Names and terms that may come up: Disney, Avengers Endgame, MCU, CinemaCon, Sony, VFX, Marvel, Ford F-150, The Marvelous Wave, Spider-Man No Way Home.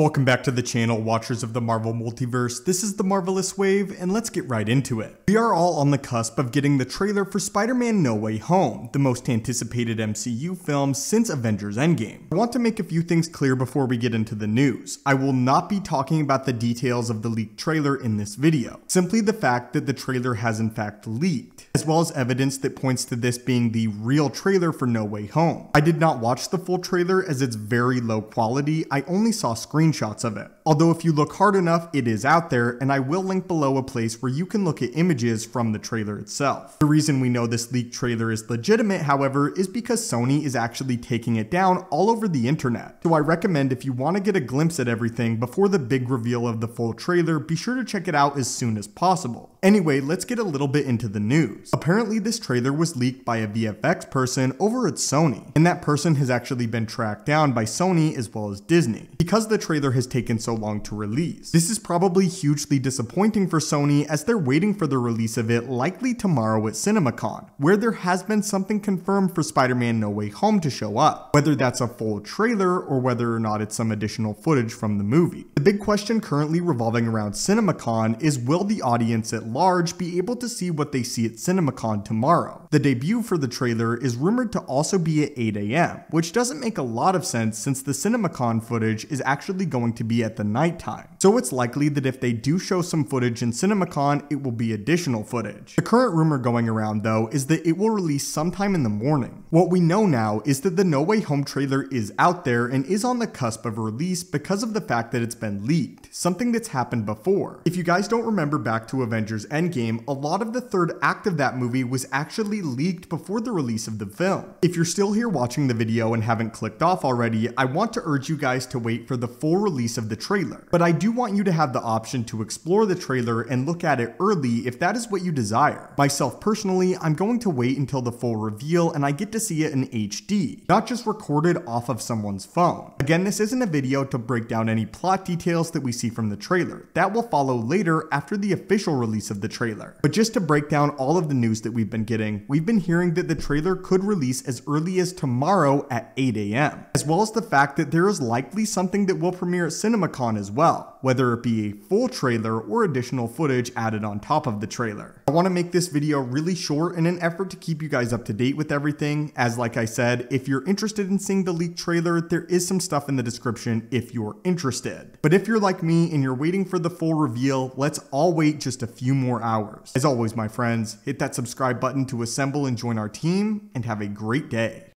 Welcome back to the channel, watchers of the Marvel Multiverse. This is The Marvelous Wave, and let's get right into it. We are all on the cusp of getting the trailer for Spider-Man No Way Home, the most anticipated MCU film since Avengers Endgame. I want to make a few things clear before we get into the news. I will not be talking about the details of the leaked trailer in this video, simply the fact that the trailer has in fact leaked, as well as evidence that points to this being the real trailer for No Way Home. I did not watch the full trailer as it's very low quality. I only saw screenshots of it. Although if you look hard enough, it is out there, and I will link below a place where you can look at images from the trailer itself. The reason we know this leaked trailer is legitimate, however, is because Sony is actually taking it down all over the internet. So I recommend if you want to get a glimpse at everything before the big reveal of the full trailer, be sure to check it out as soon as possible. Anyway, let's get a little bit into the news. Apparently this trailer was leaked by a VFX person over at Sony, and that person has actually been tracked down by Sony as well as Disney, because the trailer has taken so long to release. This is probably hugely disappointing for Sony, as they're waiting for the release of it likely tomorrow at CinemaCon, where there has been something confirmed for Spider-Man No Way Home to show up, whether that's a full trailer or whether or not it's some additional footage from the movie. The big question currently revolving around CinemaCon is, will the audience at large be able to see what they see at CinemaCon tomorrow? The debut for the trailer is rumored to also be at 8 AM, which doesn't make a lot of sense since the CinemaCon footage is actually going to be at the nighttime. So it's likely that if they do show some footage in CinemaCon, it will be additional footage. The current rumor going around though is that it will release sometime in the morning. What we know now is that the No Way Home trailer is out there and is on the cusp of release because of the fact that it's been leaked, something that's happened before. If you guys don't remember back to Avengers Endgame, a lot of the third act of that movie was actually leaked before the release of the film. If you're still here watching the video and haven't clicked off already, I want to urge you guys to wait for the full release of the trailer, but I do want you to have the option to explore the trailer and look at it early if that is what you desire. Myself personally, I'm going to wait until the full reveal and I get to see it in HD, not just recorded off of someone's phone. Again, this isn't a video to break down any plot details that we see from the trailer. That will follow later after the official release of the trailer. But just to break down all of the news that we've been getting, we've been hearing that the trailer could release as early as tomorrow at 8 AM, as well as the fact that there is likely something that will premiere at CinemaCon as well, whether it be a full trailer or additional footage added on top of the trailer. I want to make this video really short in an effort to keep you guys up to date with everything, as like I said, if you're interested in seeing the leaked trailer, there is some stuff in the description if you're interested. But if you're like me and you're waiting for the full reveal, let's all wait just a few more hours. As always, my friends, hit that subscribe button to assemble and join our team, and have a great day.